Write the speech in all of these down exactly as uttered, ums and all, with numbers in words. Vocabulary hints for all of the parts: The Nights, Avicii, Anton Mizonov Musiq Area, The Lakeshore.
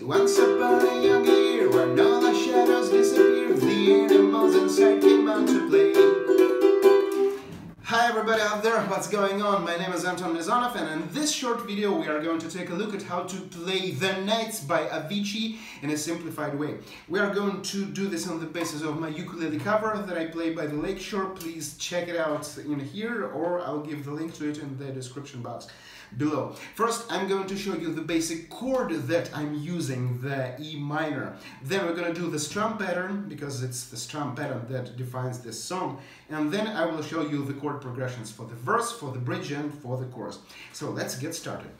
day. Once upon a young year, when all the shadows disappeared, the animals inside came out to play. Hi everybody out there, what's going on? My name is Anton Mizonov, and in this short video we are going to take a look at how to play The Nights by Avicii in a simplified way. We are going to do this on the basis of my ukulele cover that I play by The Lakeshore. Please check it out in here, or I'll give the link to it in the description box below. First, I'm going to show you the basic chord that I'm using, the E minor. Then we're going to do the strum pattern, because it's the strum pattern that defines this song. And then I will show you the chord progressions for the verse, for the bridge, and for the chorus. So let's get started.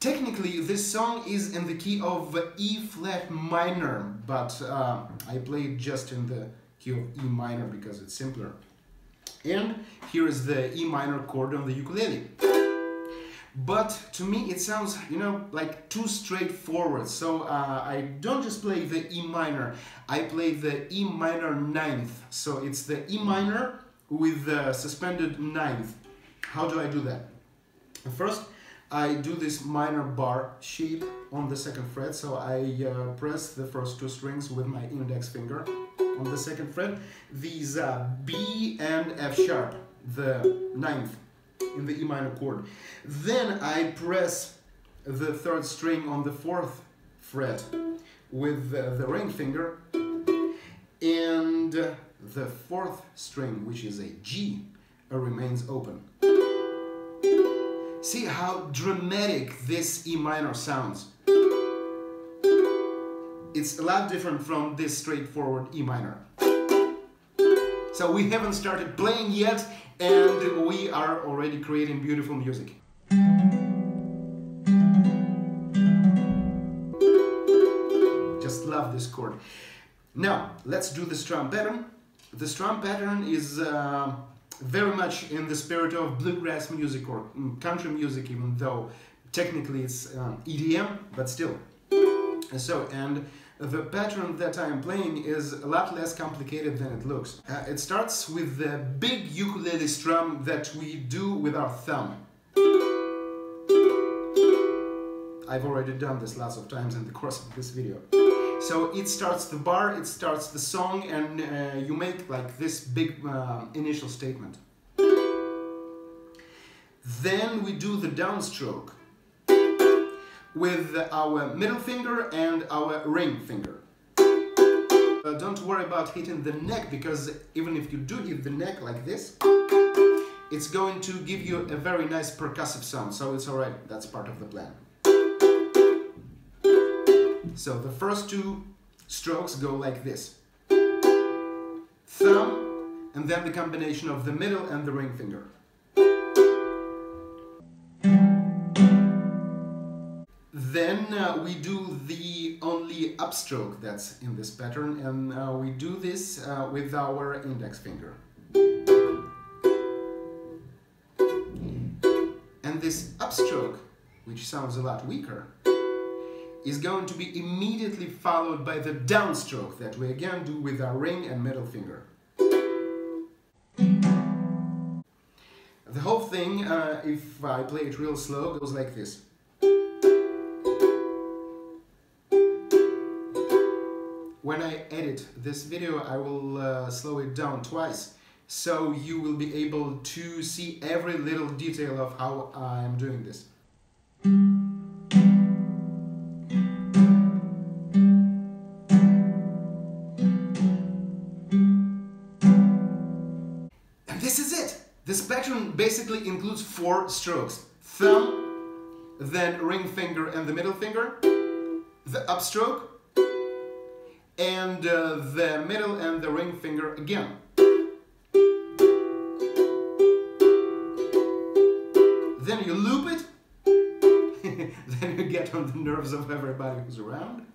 Technically, this song is in the key of E flat minor, but uh, I played just in the key of E minor because it's simpler. And here is the E minor chord on the ukulele. But to me it sounds, you know, like too straightforward, so uh, I don't just play the E minor, I play the E minor ninth. So it's the E minor with the suspended ninth. How do I do that? First, I do this minor bar shape on the second fret, so I uh, press the first two strings with my index finger on the second fret. These are B and F sharp, the ninth in the E minor chord. Then I press the third string on the fourth fret with uh, the ring finger, and uh, the fourth string, which is a G, remains open. See how dramatic this E minor sounds. It's a lot different from this straightforward E minor. So we haven't started playing yet, and we are already creating beautiful music. Just love this chord. Now, let's do the strum pattern. The strum pattern is uh, very much in the spirit of bluegrass music or country music, even though technically it's um, E D M, but still. So, and the pattern that I am playing is a lot less complicated than it looks. Uh, it starts with the big ukulele strum that we do with our thumb. I've already done this lots of times in the course of this video. So it starts the bar, it starts the song, and uh, you make like this big uh, initial statement. Then we do the downstroke with our middle finger and our ring finger. Uh, don't worry about hitting the neck, because even if you do hit the neck like this, it's going to give you a very nice percussive sound, so it's alright, that's part of the plan. So the first two strokes go like this. Thumb, and then the combination of the middle and the ring finger. Then uh, we do the only upstroke that's in this pattern, and uh, we do this uh, with our index finger. And this upstroke, which sounds a lot weaker, is going to be immediately followed by the downstroke that we again do with our ring and middle finger. The whole thing, uh, if I play it real slow, goes like this. When I edit this video, I will uh, slow it down twice, so you will be able to see every little detail of how I'm doing this. This is it! This pattern basically includes four strokes. Thumb, then ring finger and the middle finger, the upstroke, and uh, the middle and the ring finger again. Then you loop it, then you get on the nerves of everybody who's around.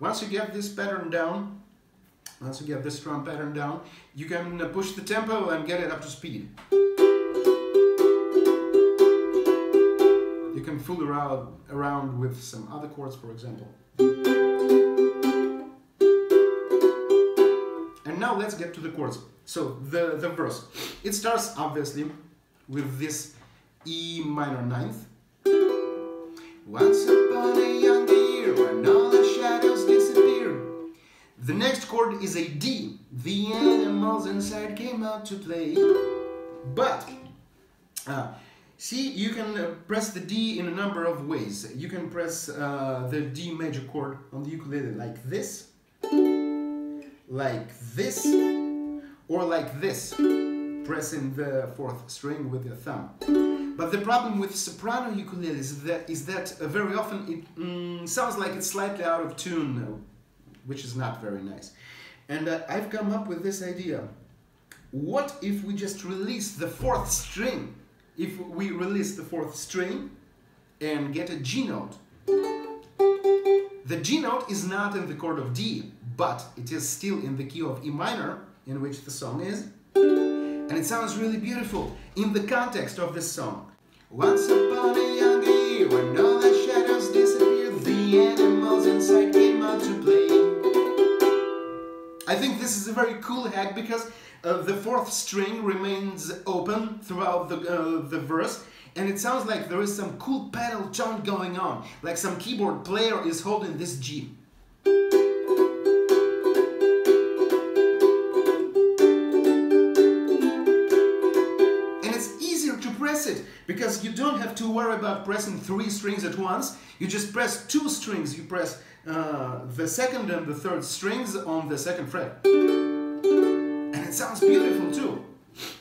Once you get this pattern down, Once you get this strum pattern down, you can push the tempo and get it up to speed. You can fool around, around with some other chords, for example. And now let's get to the chords. So, the, the verse. It starts, obviously, with this E minor ninth. Once next chord is a D. The animals inside came out to play. But uh, see, you can press the D in a number of ways. You can press uh, the D major chord on the ukulele like this, like this, or like this, pressing the fourth string with your thumb. But the problem with soprano ukuleles is that, is that uh, very often it mm, sounds like it's slightly out of tune, which is not very nice. And uh, I've come up with this idea. What if we just release the fourth string? If we release the fourth string and get a G note. The G note is not in the chord of D, but it is still in the key of E minor, in which the song is. And it sounds really beautiful in the context of this song. Once upon a young year, when all the shadows disappeared, the animals inside came out to play. I think this is a very cool hack because uh, the fourth string remains open throughout the, uh, the verse, and it sounds like there is some cool pedal tone going on, like some keyboard player is holding this G. And it's easier to press it because you don't have to worry about pressing three strings at once. You just press two strings. You press Uh, the second and the third strings on the second fret. And it sounds beautiful too.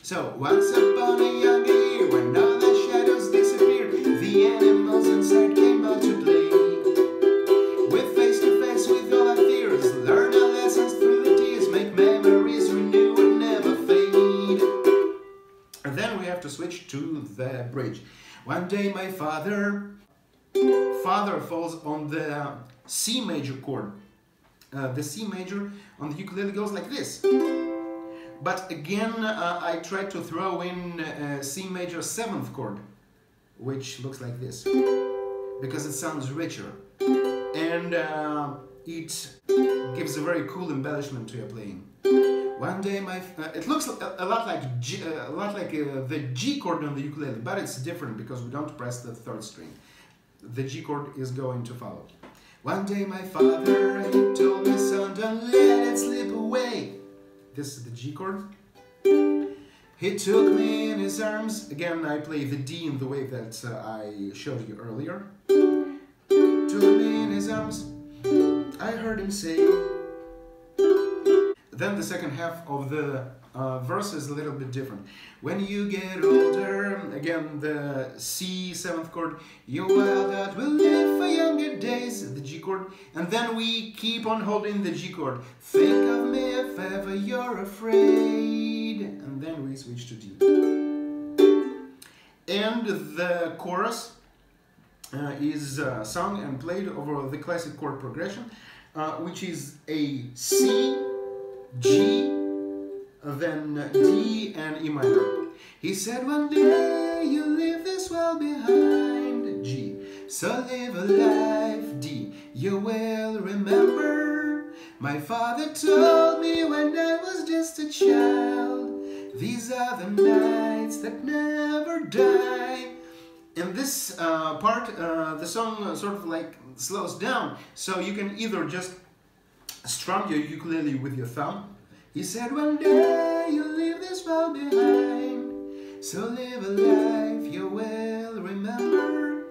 So, once upon a young year, when all the shadows disappeared, the animals inside came out to play. With face to face with all our fears, learn our lessons through the tears, make memories renew and never fade. And then we have to switch to the bridge. One day my father... Father falls on the C major chord. Uh, the C major on the ukulele goes like this. But again, uh, I tried to throw in uh, C major seventh chord, which looks like this, because it sounds richer. And uh, it gives a very cool embellishment to your playing. One day my... Uh, it looks a, a lot like, G, uh, a lot like uh, the G chord on the ukulele, but it's different because we don't press the third string. The G chord is going to follow. One day my father, he told me, son, don't let it slip away. This is the G chord. He took me in his arms. Again, I play the D in the way that uh, I showed you earlier. Took me in his arms. I heard him say. Then the second half of the uh, verse is a little bit different. When you get older, again the C seventh chord, your wild heart will live for younger days, the G chord, and then we keep on holding the G chord. Think of me if ever you're afraid, and then we switch to D. And the chorus uh, is uh, sung and played over the classic chord progression, uh, which is a C, G, then D and E minor. He said one day you leave this world behind, G, so live a life, D, you will remember. My father told me when I was just a child, these are the nights that never die. In this uh, part, uh, the song sort of like slows down, so you can either just strum your ukulele with your thumb. He said one day you'll leave this world behind, so live a life you will remember.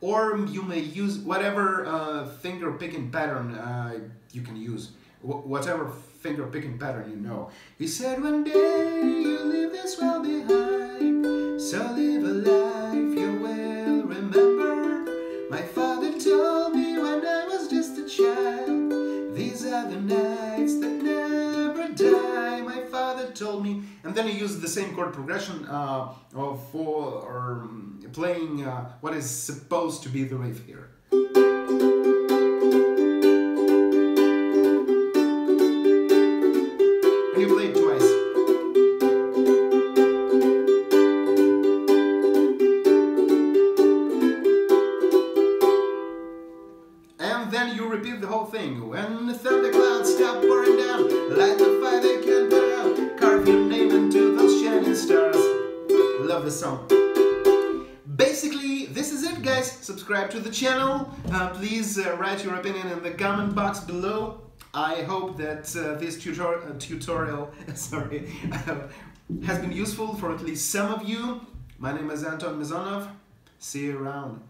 Or you may use whatever uh, finger picking pattern uh, you can use, Wh whatever finger picking pattern you know. He said one day you'll leave this world behind, so live a life you will remember. My father told me when I was just a child, these are the nights that never die, my father told me. And then he used the same chord progression uh, for um, playing uh, what is supposed to be the riff here. And you play it twice. And then you repeat the whole thing. When the thunder clouds stop pouring down, light the fire they can't put out, carve your name into those shining stars. Love the song. Basically, this is it, guys. Subscribe to the channel. Uh, please uh, write your opinion in the comment box below. I hope that uh, this tutor uh, tutorial sorry, has been useful for at least some of you. My name is Anton Mizonov. See you around.